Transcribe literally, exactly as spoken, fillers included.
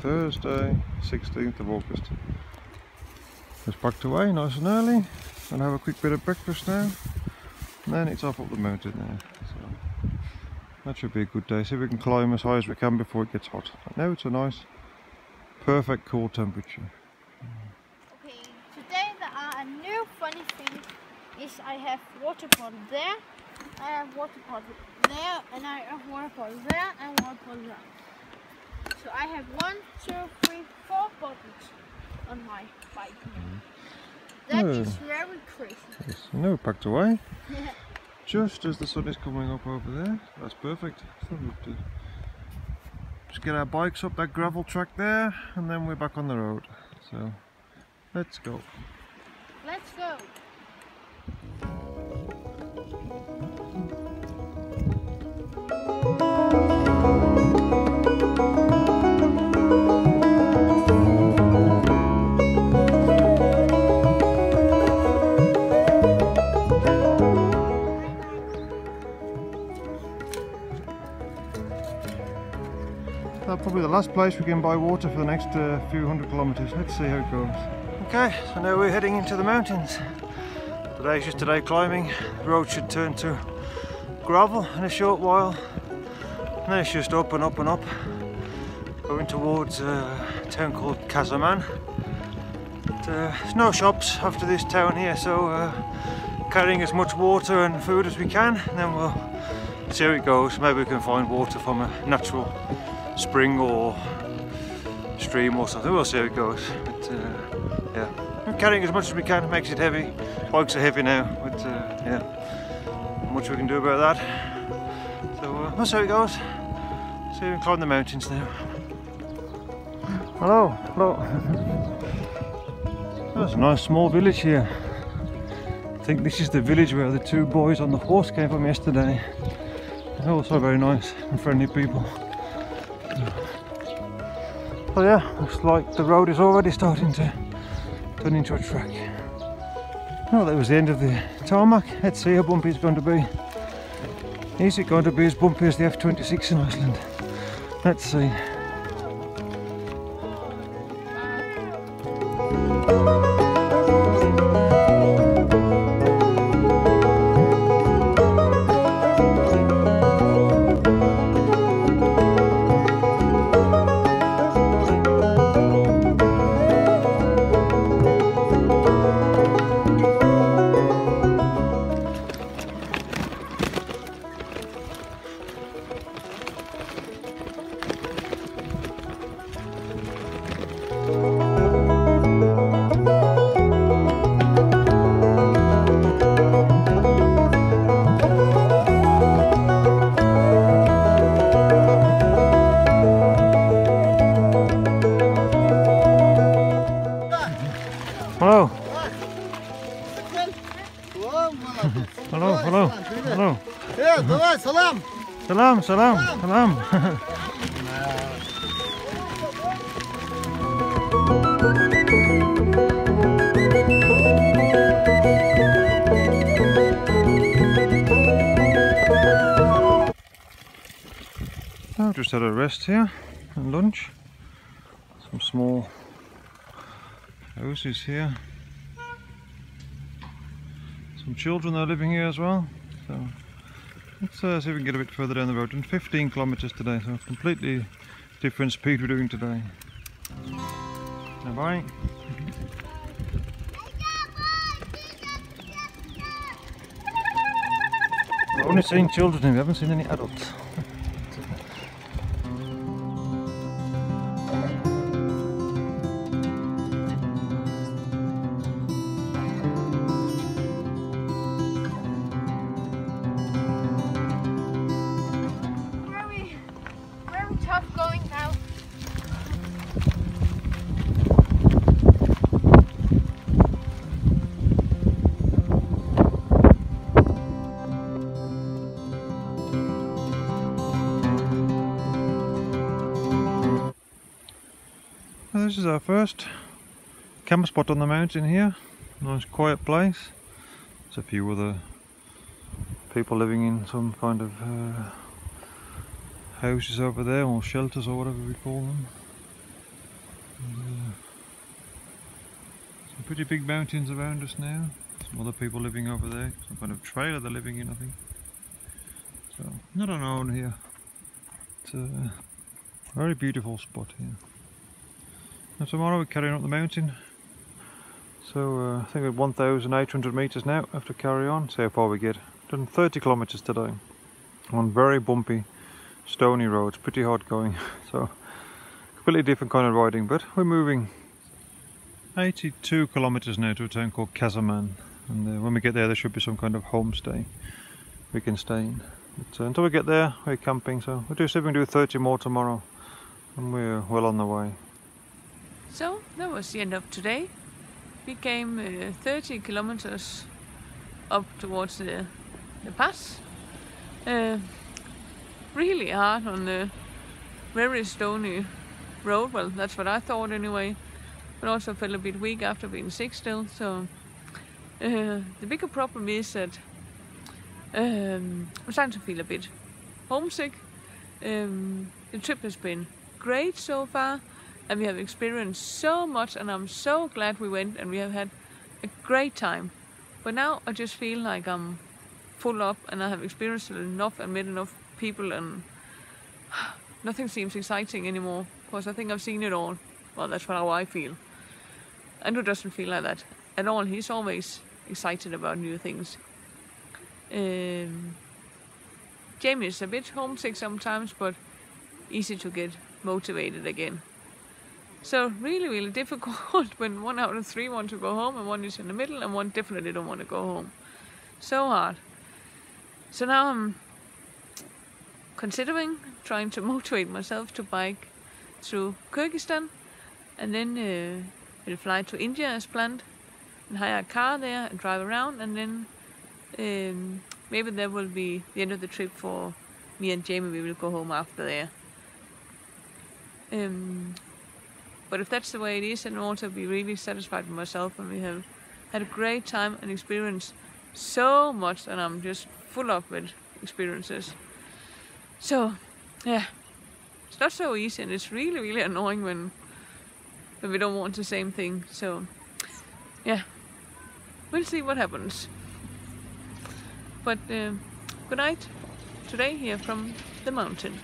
Thursday, sixteenth of August. Just packed away nice and early. I'll have a quick bit of breakfast now, and then it's off up the mountain now. So that should be a good day. See if we can climb as high as we can before it gets hot. But now it's a nice, perfect cool temperature. Okay, today there are a new funny thing is I have water bottle there, I have water bottle there, and I have water bottle there, and water bottle there. So I have one, two, three, four bottles on my bike now. Mm. That oh. is very crazy. Yes, no, packed away. Just as the sun is coming up over there. That's perfect. Just get our bikes up that gravel track there, and then we're back on the road. So, let's go. Let's go. That's probably the last place we can buy water for the next uh, few hundred kilometers. Let's see how it goes. Okay, so now we're heading into the mountains. Today's just today climbing. The road should turn to gravel in a short while, and then it's just up and up and up, going towards uh, a town called Kazarman. Uh, there's no shops after this town here, so uh, carrying as much water and food as we can, and then we'll see how it goes. Maybe we can find water from a natural spring or stream or something. We'll see how it goes. But uh, yeah, I'm carrying as much as we can. It makes it heavy. Bikes are heavy now, but uh, yeah, not much we can do about that. So uh, we'll see how it goes. See if we can climb the mountains now. Hello, hello. There's a nice small village here. I think this is the village where the two boys on the horse came from yesterday. They're also very nice and friendly people. So yeah, looks like the road is already starting to turn into a track. Well, that was the end of the tarmac. Let's see how bumpy it's going to be. Is it going to be as bumpy as the F twenty-six in Iceland? Let's see. Hello, hello, hello. Yeah, давай, salam. Salam, salam, salam. I just had a rest here and lunch. Some small houses here. Some children are living here as well, so let's uh, see if we can get a bit further down the road. And fifteen kilometers today, so completely different speed we're doing today. Bye-bye. We're only seeing children here, we haven't seen any adults. This is our first camp spot on the mountain here. Nice quiet place. There's a few other people living in some kind of uh, houses over there, or shelters or whatever we call them. some pretty big mountains around us now. Some other people living over there. Some kind of trailer they're living in, I think. So, not on our own here. It's a very beautiful spot here. And tomorrow we're carrying up the mountain. So uh, I think we're one thousand eight hundred metres now. Have to carry on, see how far we get. Done thirty kilometres today. On very bumpy, stony roads, pretty hard going. So completely different kind of riding, but we're moving. eighty-two kilometres now to a town called Kazarman, and uh, when we get there there should be some kind of homestay we can stay in. But uh, until we get there we're camping, so we'll do see if we can do thirty more tomorrow, and we're well on the way. So that was the end of today. We came uh, thirty kilometres up towards the, the pass. Uh, really hard on the very stony road, well that's what I thought anyway. But also felt a bit weak after being sick still, so uh, the bigger problem is that um, I'm starting to feel a bit homesick. Um, the trip has been great so far, and we have experienced so much, and I'm so glad we went, and we have had a great time. But now I just feel like I'm full up, and I have experienced enough and met enough people, and nothing seems exciting anymore, because I think I've seen it all. Well, that's how I feel. Andrew doesn't feel like that at all. He's always excited about new things. Um, Jamie is a bit homesick sometimes, but easy to get motivated again. So really, really difficult when one out of three want to go home and one is in the middle and one definitely don't want to go home. So hard. So now I'm considering trying to motivate myself to bike through Kyrgyzstan. And then uh, we'll fly to India as planned and hire a car there and drive around, and then um, maybe that will be the end of the trip for me and Jamie. We will go home after there. Um, but if that's the way it is, then I'll also be really satisfied with myself, and we have had a great time and experienced so much, and I'm just full up with experiences. So yeah, it's not so easy, and it's really, really annoying when But we don't want the same thing, so yeah, we'll see what happens. But uh, good night today here from the mountain.